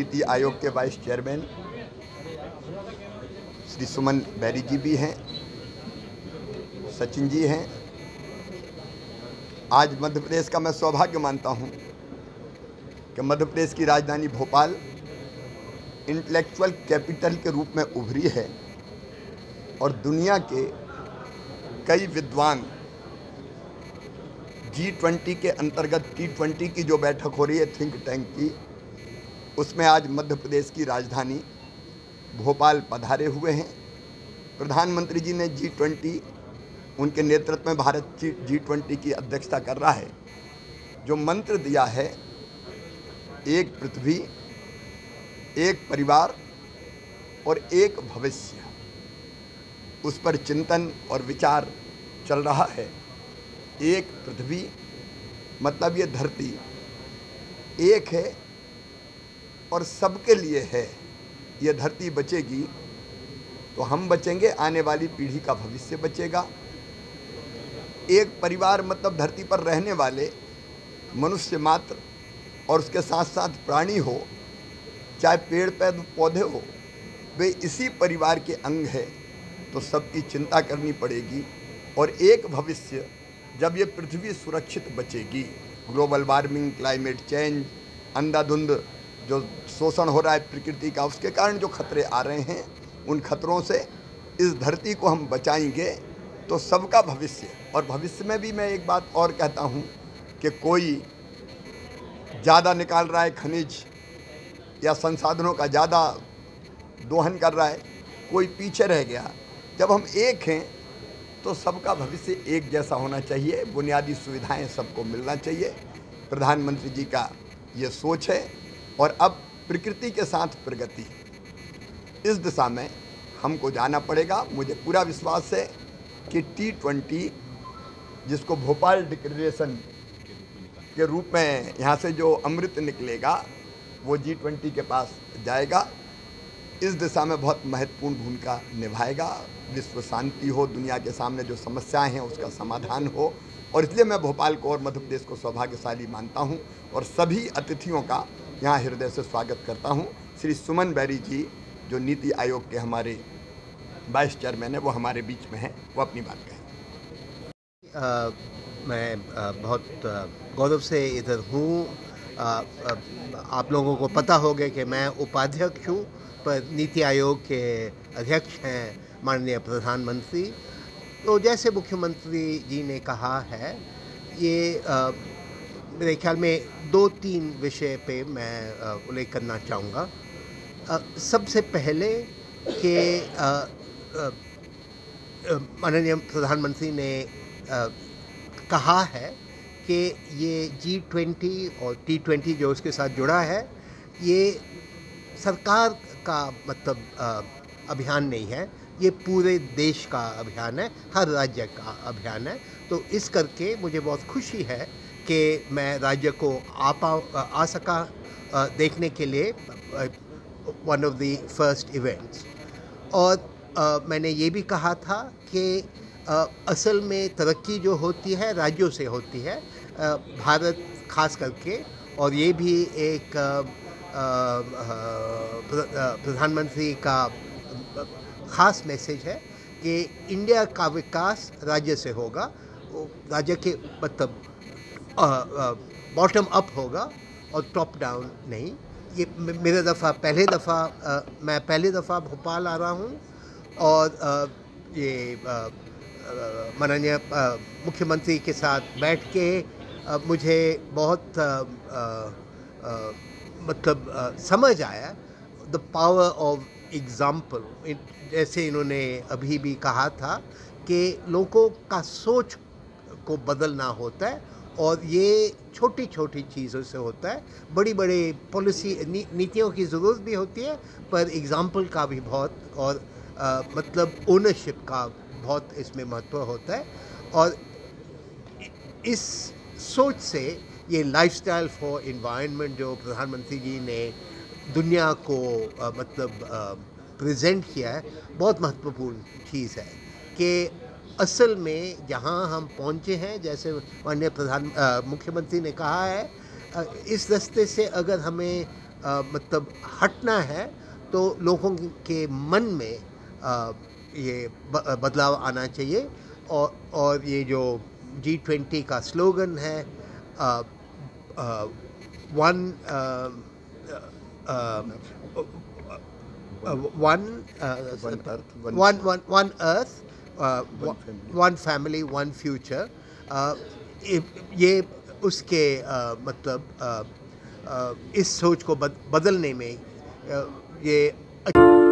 नीति आयोग के vice chairman Shri Suman Bery ji भी हैं, सचिन जी हैं। आज मध्य प्रदेश का मैं सौभाग्य मानता हूं कि मध्य प्रदेश की राजधानी भोपाल इंटेलेक्चुअल कैपिटल के रूप में उभरी है और दुनिया के कई विद्वान G20 के अंतर्गत T20 की जो बैठक हो रही है थिंक टैंक की, उसमें आज मध्य प्रदेश की राजधानी भोपाल पधारे हुए हैं। प्रधानमंत्री जी ने G20 उनके नेतृत्व में भारत की G20 की अध्यक्षता कर रहा है। जो मंत्र दिया है, एक पृथ्वी, एक परिवार और एक भविष्य, उस पर चिंतन और विचार चल रहा है। एक पृथ्वी मतलब ये धरती एक है और सबके लिए है। ये धरती बचेगी तो हम बचेंगे, आने वाली पीढ़ी का भविष्य बचेगा। एक परिवार मतलब धरती पर रहने वाले मनुष्य मात्र और उसके साथ साथ प्राणी हो, चाहे पेड़ पौधे हो, वे इसी परिवार के अंग हैं, तो सबकी चिंता करनी पड़ेगी। और एक भविष्य, जब ये पृथ्वी सुरक्षित बचेगी, ग्लोबल वार्मिंग, क्लाइमेट चेंज, अंधाधुंध जो शोषण हो रहा है प्रकृति का, उसके कारण जो खतरे आ रहे हैं, उन खतरों से इस धरती को हम बचाएंगे तो सबका भविष्य। और भविष्य में भी मैं एक बात और कहता हूँ कि कोई ज़्यादा निकाल रहा है खनिज या संसाधनों का ज़्यादा दोहन कर रहा है, कोई पीछे रह गया। जब हम एक हैं तो सबका भविष्य एक जैसा होना चाहिए, बुनियादी सुविधाएं सबको मिलना चाहिए। प्रधानमंत्री जी का ये सोच है। और अब प्रकृति के साथ प्रगति, इस दिशा में हमको जाना पड़ेगा। मुझे पूरा विश्वास है कि T20, जिसको भोपाल डिक्लेरेशन के रूप में यहाँ से जो अमृत निकलेगा वो G20 के पास जाएगा, इस दिशा में बहुत महत्वपूर्ण भूमिका निभाएगा। विश्व शांति हो, दुनिया के सामने जो समस्याएं हैं उसका समाधान हो। और इसलिए मैं भोपाल को और मध्य प्रदेश को सौभाग्यशाली मानता हूं और सभी अतिथियों का यहां हृदय से स्वागत करता हूं। श्री सुमन बैरी जी, जो नीति आयोग के हमारे वाइस चेयरमैन हैं, वो हमारे बीच में हैं, वो अपनी बात कहें। मैं बहुत गौरव से इधर हूँ। आप लोगों को पता होगा कि मैं उपाध्यक्ष हूँ, पर नीति आयोग के अध्यक्ष हैं माननीय प्रधानमंत्री। तो जैसे मुख्यमंत्री जी ने कहा है, ये मेरे ख्याल में 2-3 विषय पे मैं उल्लेख करना चाहूँगा। सबसे पहले कि माननीय प्रधानमंत्री ने कहा है कि ये G20 और T20 जो उसके साथ जुड़ा है, ये सरकार का मतलब अभियान नहीं है, ये पूरे देश का अभियान है, हर राज्य का अभियान है। तो इस करके मुझे बहुत खुशी है कि मैं राज्य को आ सका देखने के लिए, one of the first events. और मैंने ये भी कहा था कि असल में तरक्की जो होती है राज्यों से होती है, भारत खास करके। और ये भी एक प्रधानमंत्री का ख़ास मैसेज है कि इंडिया का विकास राज्य से होगा, राज्य के मतलब बॉटम अप होगा और टॉप डाउन नहीं। ये मेरा दफ़ा मैं पहले दफ़ा भोपाल आ रहा हूँ और ये माननीय मुख्यमंत्री के साथ बैठ के मुझे बहुत मतलब समझ आया द पावर ऑफ एग्ज़ाम्पल। जैसे इन्होंने अभी भी कहा था कि लोगों का सोच को बदलना होता है और ये छोटी छोटी चीज़ों से होता है। बड़ी बड़े पॉलिसी नीतियों की ज़रूरत भी होती है, पर एग्ज़ाम्पल का भी बहुत और मतलब ओनरशिप का बहुत इसमें महत्व होता है। और इस सोच से ये लाइफस्टाइल फॉर एनवायरनमेंट जो प्रधानमंत्री जी ने दुनिया को मतलब प्रेजेंट किया है, बहुत महत्वपूर्ण चीज़ है कि असल में जहां हम पहुंचे हैं, जैसे माननीय मुख्यमंत्री ने कहा है, इस रास्ते से अगर हमें मतलब हटना है तो लोगों के मन में ये बदलाव आना चाहिए। और ये जो G20 का स्लोगन है one earth one family one future, ये उसके मतलब इस सोच को बदलने में ये